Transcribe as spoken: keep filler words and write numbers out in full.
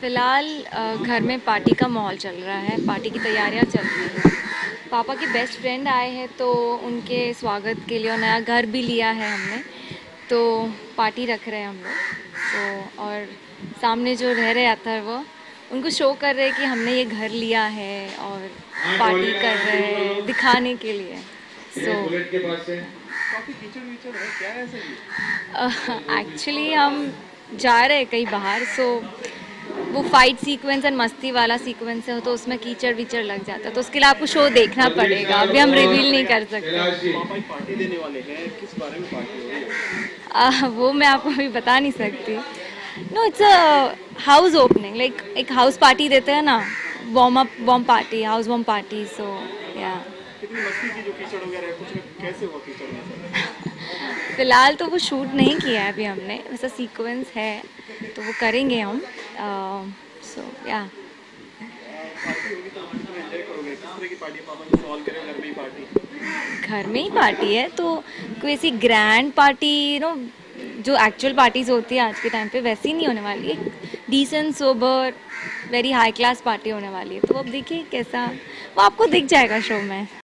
फिलहाल घर में पार्टी का माहौल चल रहा है, पार्टी की तैयारियां चल रही हैं। पापा के बेस्ट फ्रेंड आए हैं तो उनके स्वागत के लिए नया घर भी लिया है हमने, तो पार्टी रख रहे हैं हम लोग। तो और सामने जो रह रहे अथर्व वो उनको शो कर रहे हैं कि हमने ये घर लिया है और पार्टी कर रहे हैं दिखाने के लिए। सो एक्चुअली uh, हम जा रहे हैं कहीं बाहर, सो so, वो फाइट सीक्वेंस और मस्ती वाला सीक्वेंस है तो उसमें कीचड़ वीचड़ लग जाता है, तो उसके लिए आपको शो देखना पड़ेगा। अभी हम रिवील नहीं कर सकते। पापा एक पार्टी देने वाले हैं, किस बारे में पार्टी होगी? uh, वो मैं आपको अभी बता नहीं सकती। No, it's a house opening, like एक हाउस पार्टी देते हैं ना, warm up warm party, house warm party. So या फिलहाल तो वो शूट नहीं किया है अभी हमने, वैसा सीक्वेंस है तो वो करेंगे हम। सो या घर में ही पार्टी है तो कोई ऐसी ग्रैंड पार्टी नो जो एक्चुअल पार्टीज होती है आज के टाइम पे वैसी नहीं होने वाली, decent sober very high class party होने वाली है। तो अब देखिए कैसा, वो आपको दिख जाएगा शो में।